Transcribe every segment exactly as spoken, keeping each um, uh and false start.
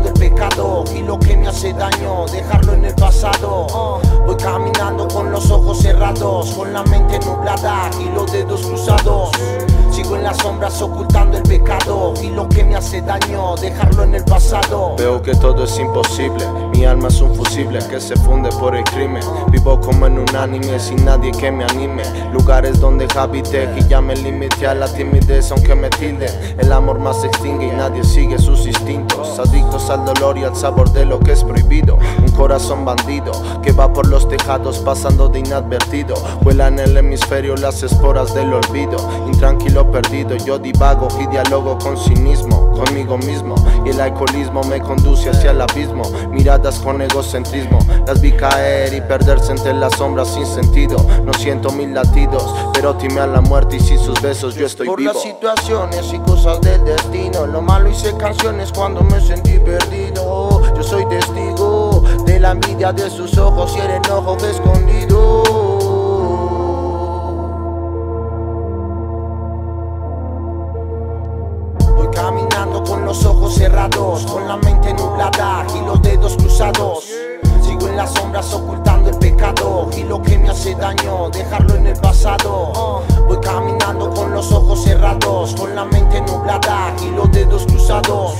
grande pecado y lo que me hace daño, dejarlo en el pasado. uh, Voy caminando con los ojos cerrados, con la mente nublada y los dedos cruzados. Sigo en las sombras ocultando el pecado y lo que me hace daño, dejarlo en el pasado. Veo que todo es imposible, mi alma es un fusible que se funde por el crimen. Vivo como en un anime, sin nadie que me anime. Lugares donde habité y ya me limité a la timidez aunque me tilde. El amor más se extingue y nadie sigue sus instintos. Adictos al dolor y al sabor de lo que es prohibido. Un corazón bandido que va por los tejados pasando de inadvertido. Vuela en el hemisferio las esporas del olvido. Intranquilo perdido, yo divago y dialogo con cinismo, conmigo mismo, y el alcoholismo me conduce hacia el abismo. Miradas con egocentrismo, las vi caer y perderse entre las sombras sin sentido. No siento mis latidos, pero timean la muerte y sin sus besos yo estoy vivo. Por las situaciones y cosas del destino, lo malo hice canciones cuando me sentí perdido. Yo soy testigo de la envidia de sus ojos y el enojo escondido. Caminando con los ojos cerrados, con la mente nublada y los dedos cruzados. Sigo en las sombras ocultando el pecado y lo que me hace daño, dejarlo en el pasado. Voy caminando con los ojos cerrados, con la mente nublada y los dedos cruzados.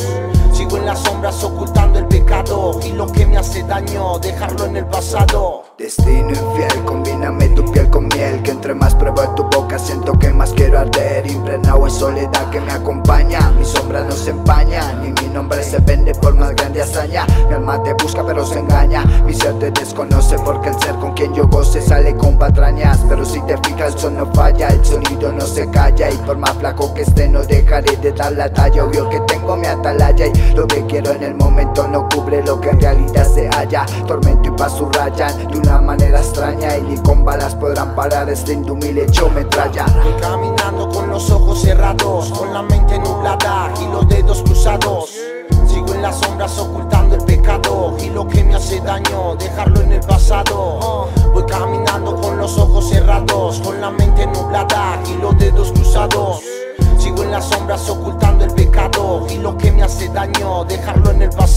Sigo en las sombras ocultando el pecado y lo que me hace daño, dejarlo en el pasado. Destino infiel, combíname tu piel con miel, que entre más pruebo de tu boca siento que más quiero arder. Impregnado en soledad que me acompaña, mi sombra no se empaña, ni mi nombre se vende por más grande hazaña. Mi alma te busca pero se engaña, mi ser te desconoce porque el ser con quien yo goce sale con patrañas. Pero si te fijas el son no falla, el sonido no se calla, y por más flaco que esté no dejaré de dar la talla. Obvio que tengo mi atalaya y lo que quiero en el momento no cubre lo que en realidad se halla. Tormento y paz rayan de una manera extraña, y ni con balas podrán parar este indumil hecho metralla. Voy caminando con los ojos cerrados, con la mente nublada y los dedos cruzados. Sigo en las sombras ocultando el pecado y lo que me hace daño, dejarlo en el pasado. Voy caminando con los ojos cerrados, con la mente nublada y los dedos cruzados. Sigo en las sombras ocultando el pecado y lo que me hace daño, dejarlo en el pasado.